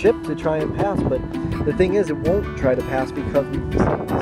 ship to try and pass, but the thing is, it won't try to pass because we've